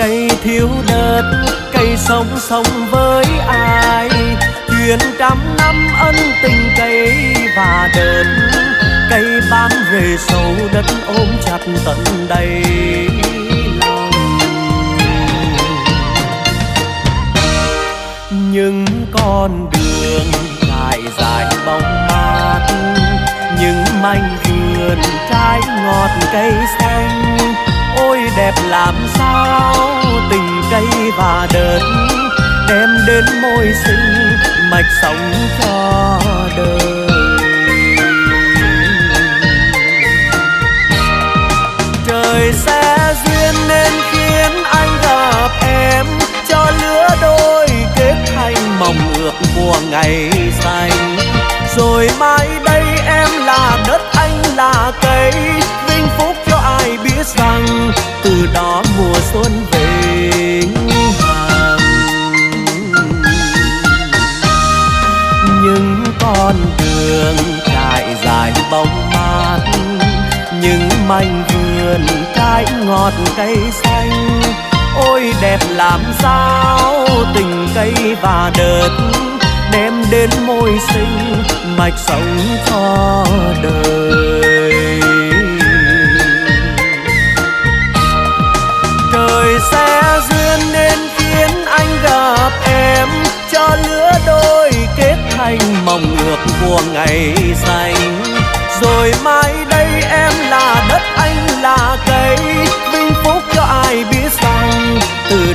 cây thiếu đất, cây sống sống với ai. Chuyện trăm năm ân tình cây và đợt, cây bám rễ sâu đất ôm chặt tận đầy. Những con đường trải dài bóng mát, những mảnh vườn trái ngọt cây xanh. Ôi đẹp làm sao tình cây và đất, đem đến môi sinh mạch sống cho đời. Trời sẽ duyên nên khiến anh gặp em, cho lứa đôi kết thành mộng ước của ngày xanh. Rồi mai đây em là đất, anh là cây, vinh phúc cho ai biết rằng từ đó mùa xuân về. Những con đường trải dài bóng mát, những mảnh vườn trái ngọt cây xanh. Ôi đẹp làm sao tình cây và đất, đem đến môi sinh mạch sống cho đời. Trời sẽ duyên nên khiến anh gặp em, cho lứa đôi kết thành mộng ước của ngày xanh. Rồi mai đây em là đất, anh là cây, vinh phúc cho ai biết rằng từ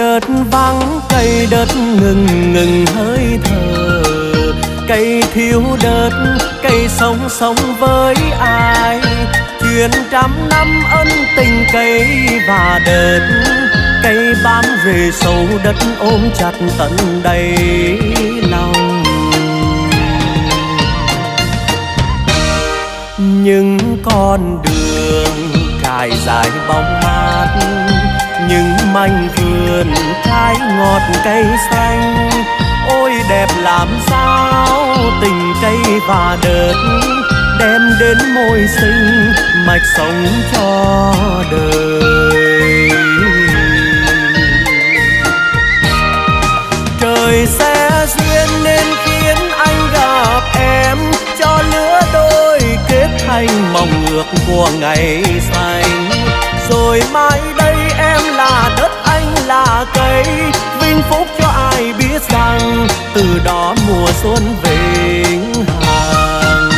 Đất vắng cây đất ngừng ngừng hơi thở, cây thiếu đất cây sống sống với ai. Chuyện trăm năm ân tình cây và đất, cây bám rễ sâu đất ôm chặt tận đầy lòng. Những con đường trải dài bóng mát, những mảnh vườn trái ngọt cây xanh. Ôi đẹp làm sao tình cây và đất, đem đến môi sinh mạch sống cho đời. Trời sẽ duyên nên khiến anh gặp em, cho lứa đôi kết thành mộng ước của ngày xanh. Rồi mai đây em là đất, anh là cây, vinh phúc cho ai biết rằng từ đó mùa xuân vĩnh hằng.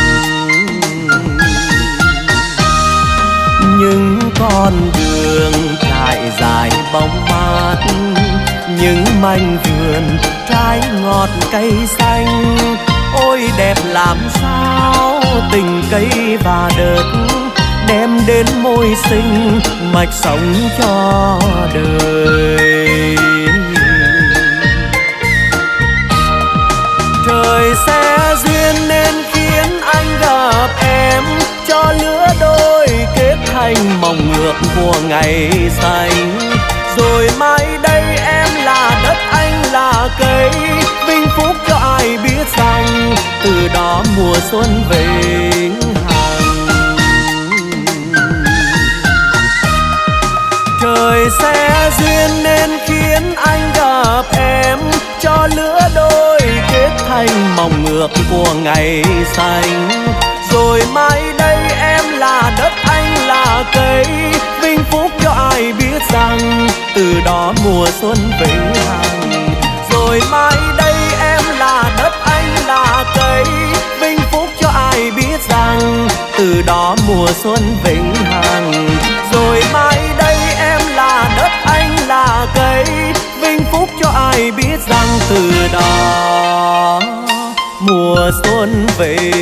Những con đường trải dài bóng mát, những mảnh vườn trái ngọt cây xanh. Ôi đẹp làm sao tình cây và đất, đem đến môi sinh mạch sống cho đời. Trời sẽ duyên nên khiến anh gặp em, cho lứa đôi kết thành mộng ước của ngày xanh. Rồi mai đây em là đất, anh là cây, vinh phúc cho ai biết rằng từ đó mùa xuân về. Trời sẽ duyên nên khiến anh gặp em, cho lứa đôi kết thành mộng ước của ngày xanh. Rồi mai đây em là đất, anh là cây, vinh phúc cho ai biết rằng từ đó mùa xuân vĩnh hằng. Rồi mai đây em là đất, anh là cây, vinh phúc cho ai biết rằng từ đó mùa xuân vĩnh hằng. Rồi mai đây em là đất, anh là cây, vinh phúc cho ai biết rằng từ đó mùa xuân về.